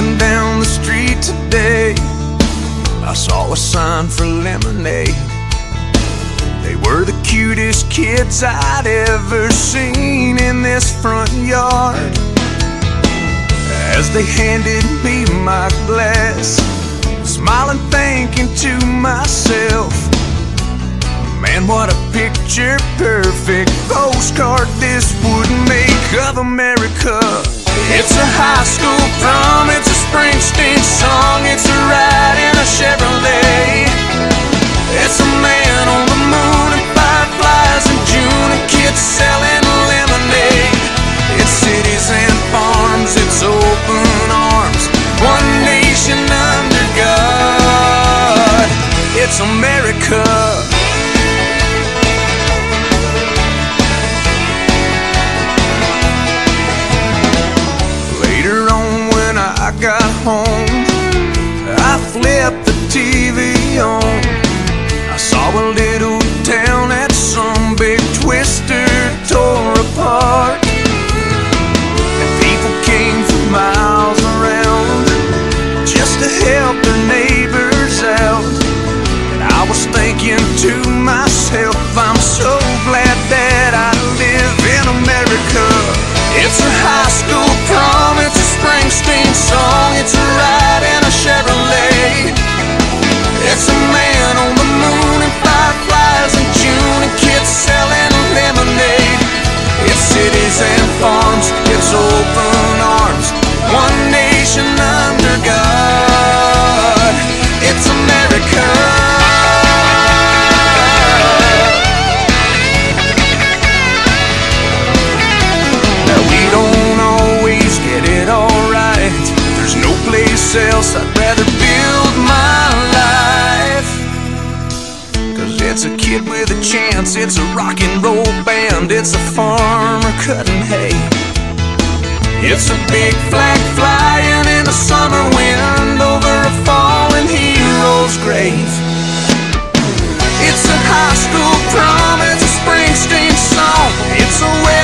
Driving down the street today, I saw a sign for lemonade. They were the cutest kids I'd ever seen in this front yard. As they handed me my glass, smiling, thinking to myself, man, what a picture perfect postcard this would make of America. It's a high school prom, it's a Springsteen song, it's a ride in a Chevrolet, it's a man on the moon and fireflies in June, and kids selling lemonade. It's cities and farms, it's open arms, one nation under God. It's America. Got home, I flipped the TV on. I saw a little town that some big twister tore apart, and people came from miles around just to help their neighbors out. And I was thinking to myself, I'm so glad that I live in America. It's a high school prom, it's a Springsteen song, it's a ride in a Chevrolet, it's a man on the moon and fireflies in June, and kids selling lemonade. It's cities and farms, it's open arms, one nation under God. It's America. Else I'd rather build my life, cause it's a kid with a chance, it's a rock and roll band, it's a farmer cutting hay, it's a big flag flying in the summer wind over a fallen hero's grave. It's a high school prom, it's a Springsteen song, it's a